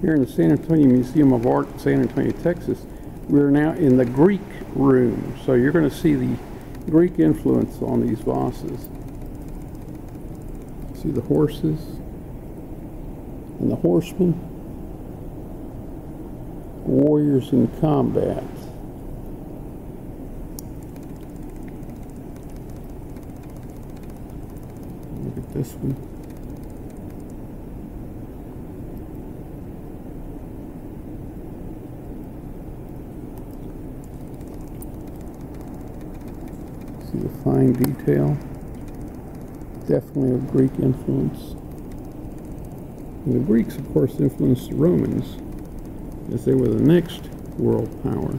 here in the San Antonio Museum of Art in San Antonio, Texas. We're now in the Greek room, so you're going to see the Greek influence on these vases. See the horses and the horsemen, warriors in combat. Look at this one. See the fine detail. Definitely of Greek influence. And the Greeks, of course, influenced the Romans as they were the next world power.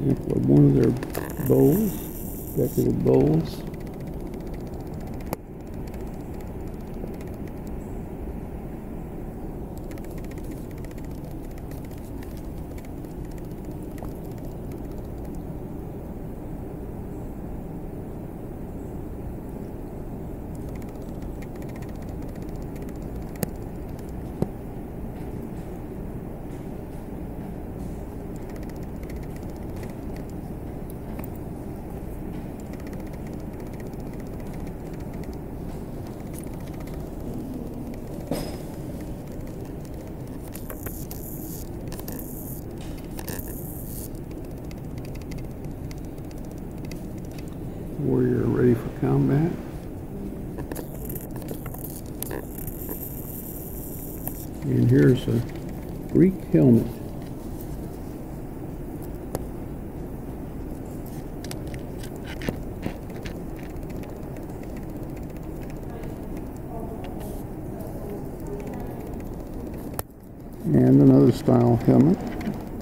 Example of one of their bowls, decorative bowls. Warrior ready for combat. And here's a Greek helmet. And another style helmet.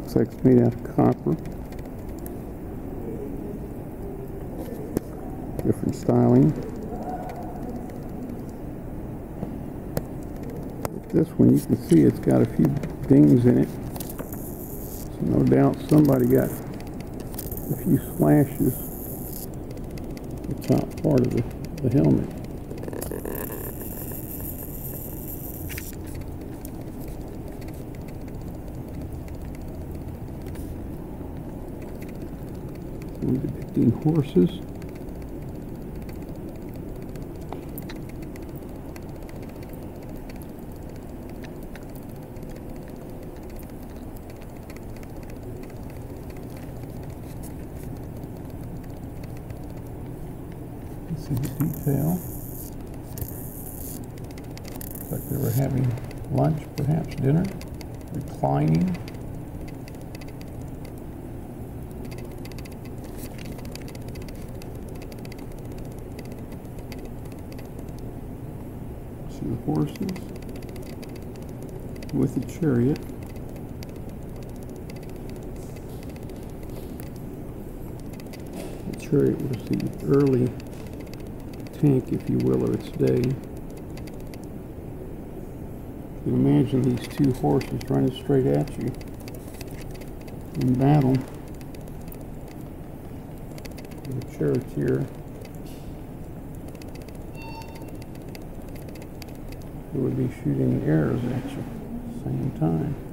Looks like it's made out of copper. Different styling. But this one, you can see it's got a few dings in it, so no doubt somebody got a few slashes at the top part of the helmet. We're depicting horses. See the detail. Looks like they were having lunch, perhaps dinner, reclining. See the horses with the chariot. The chariot was the early tank, if you will, of its day. You imagine these two horses running straight at you in battle. The charioteer who would be shooting arrows at you at the same time.